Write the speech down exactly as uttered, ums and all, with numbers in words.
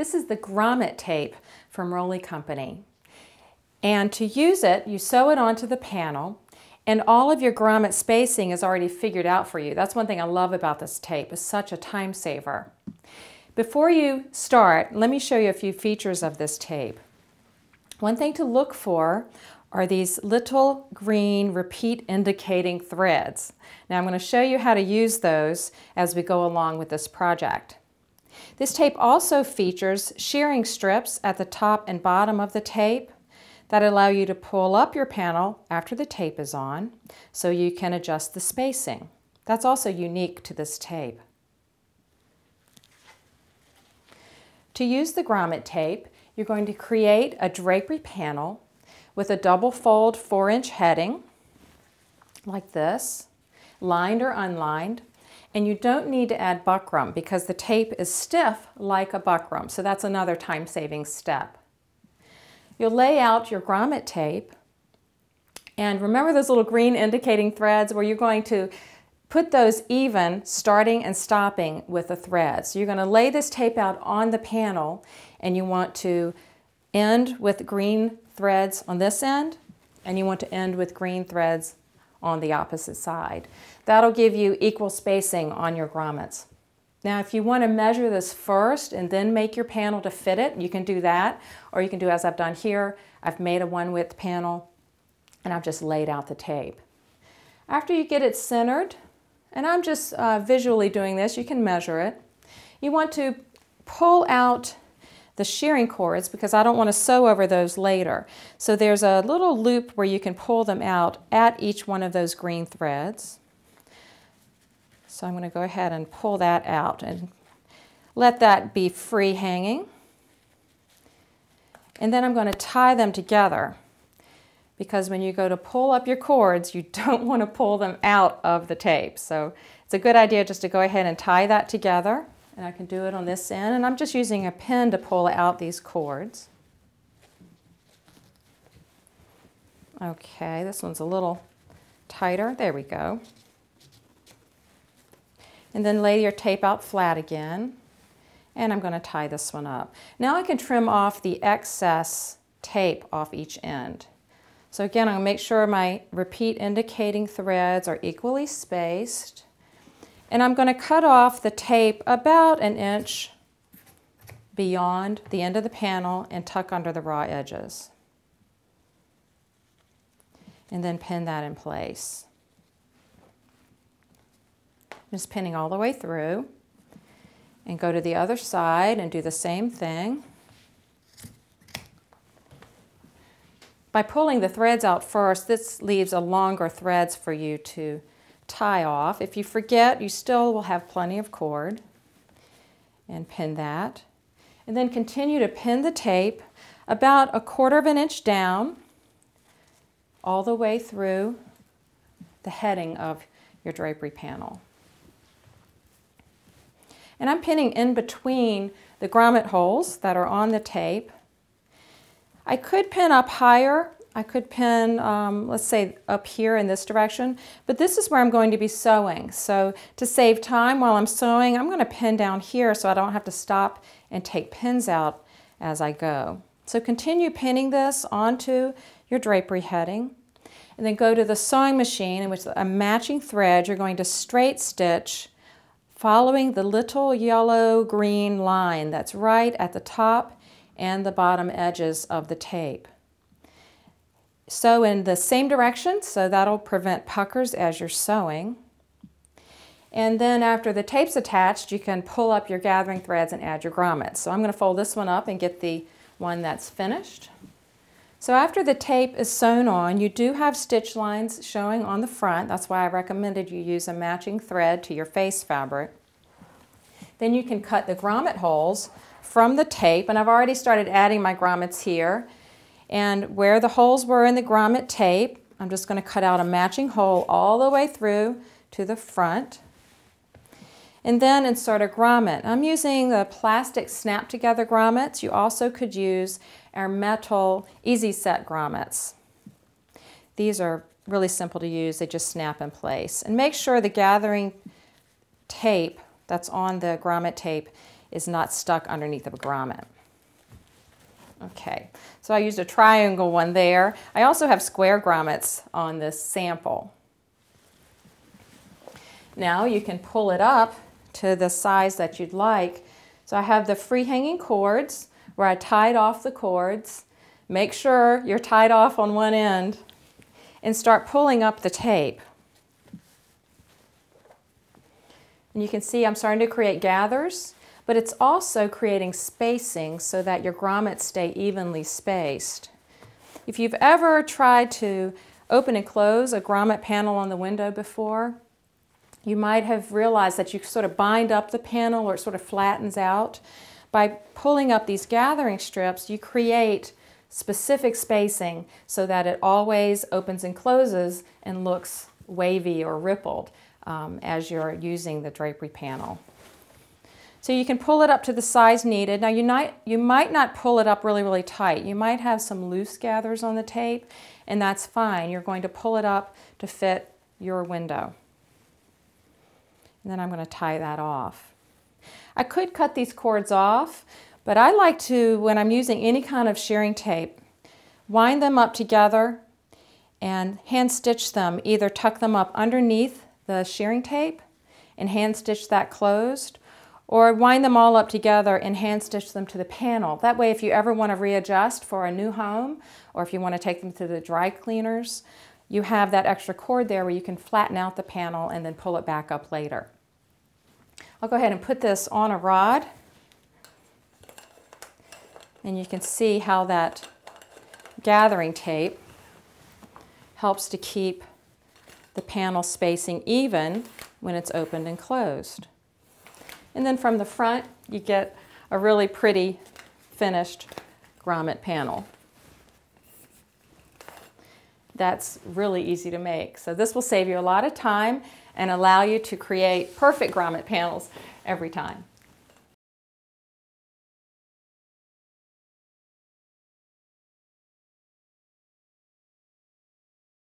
This is the grommet tape from Rowley Company. And to use it, you sew it onto the panel, and all of your grommet spacing is already figured out for you. That's one thing I love about this tape. It's such a time saver. Before you start, let me show you a few features of this tape. One thing to look for are these little green repeat indicating threads. Now I'm going to show you how to use those as we go along with this project. This tape also features shearing strips at the top and bottom of the tape that allow you to pull up your panel after the tape is on so you can adjust the spacing. That's also unique to this tape. To use the grommet tape, you're going to create a drapery panel with a double fold four inch heading like this, lined or unlined, and you don't need to add buckram because the tape is stiff like a buckram, so that's another time-saving step. You'll lay out your grommet tape, and remember those little green indicating threads where you're going to put those even, starting and stopping with a thread. So you're going to lay this tape out on the panel, and you want to end with green threads on this end, and you want to end with green threads on the opposite side. That'll give you equal spacing on your grommets. Now if you want to measure this first and then make your panel to fit it, you can do that, or you can do as I've done here. I've made a one width panel and I've just laid out the tape. After you get it centered, and I'm just uh, visually doing this, you can measure it, you want to pull out the shearing cords because I don't want to sew over those later. So there's a little loop where you can pull them out at each one of those green threads. So I'm going to go ahead and pull that out and let that be free hanging. And then I'm going to tie them together because when you go to pull up your cords, you don't want to pull them out of the tape. So it's a good idea just to go ahead and tie that together. And I can do it on this end, and I'm just using a pin to pull out these cords. Okay, this one's a little tighter. There we go. And then lay your tape out flat again, and I'm going to tie this one up. Now I can trim off the excess tape off each end. So again, I'm going to make sure my repeat indicating threads are equally spaced. And I'm going to cut off the tape about an inch beyond the end of the panel and tuck under the raw edges. And then pin that in place. Just pinning all the way through. And go to the other side and do the same thing. By pulling the threads out first, this leaves a longer threads for you to tie off. If you forget, you still will have plenty of cord, and pin that, and then continue to pin the tape about a quarter of an inch down all the way through the heading of your drapery panel. And I'm pinning in between the grommet holes that are on the tape. I could pin up higher. I could pin, um, let's say, up here in this direction, but this is where I'm going to be sewing. So to save time while I'm sewing, I'm going to pin down here so I don't have to stop and take pins out as I go. So continue pinning this onto your drapery heading, and then go to the sewing machine in which a matching thread you're going to straight stitch following the little yellow-green line that's right at the top and the bottom edges of the tape. Sew in the same direction, so that'll prevent puckers as you're sewing. And then after the tape's attached, you can pull up your gathering threads and add your grommets. So I'm going to fold this one up and get the one that's finished. So after the tape is sewn on, you do have stitch lines showing on the front. That's why I recommended you use a matching thread to your face fabric. Then you can cut the grommet holes from the tape, and I've already started adding my grommets here. And where the holes were in the grommet tape, I'm just going to cut out a matching hole all the way through to the front. And then insert a grommet. I'm using the plastic snap together grommets. You also could use our metal easy set grommets. These are really simple to use. They just snap in place. And make sure the gathering tape that's on the grommet tape is not stuck underneath the grommet. Okay, so I used a triangle one there. I also have square grommets on this sample. Now you can pull it up to the size that you'd like. So I have the free hanging cords where I tied off the cords. Make sure you're tied off on one end and start pulling up the tape. And you can see I'm starting to create gathers, but it's also creating spacing so that your grommets stay evenly spaced. If you've ever tried to open and close a grommet panel on the window before, you might have realized that you sort of bind up the panel or it sort of flattens out. By pulling up these gathering strips, you create specific spacing so that it always opens and closes and looks wavy or rippled um, as you're using the drapery panel. So you can pull it up to the size needed. Now you might, you might not pull it up really, really tight. You might have some loose gathers on the tape, and that's fine. You're going to pull it up to fit your window. And then I'm going to tie that off. I could cut these cords off, but I like to, when I'm using any kind of shearing tape, wind them up together and hand stitch them. Either tuck them up underneath the shearing tape and hand stitch that closed, or wind them all up together and hand stitch them to the panel. That way, if you ever want to readjust for a new home, or if you want to take them to the dry cleaners, you have that extra cord there where you can flatten out the panel and then pull it back up later. I'll go ahead and put this on a rod, and you can see how that gathering tape helps to keep the panel spacing even when it's opened and closed. And then from the front, you get a really pretty finished grommet panel. That's really easy to make. So this will save you a lot of time and allow you to create perfect grommet panels every time.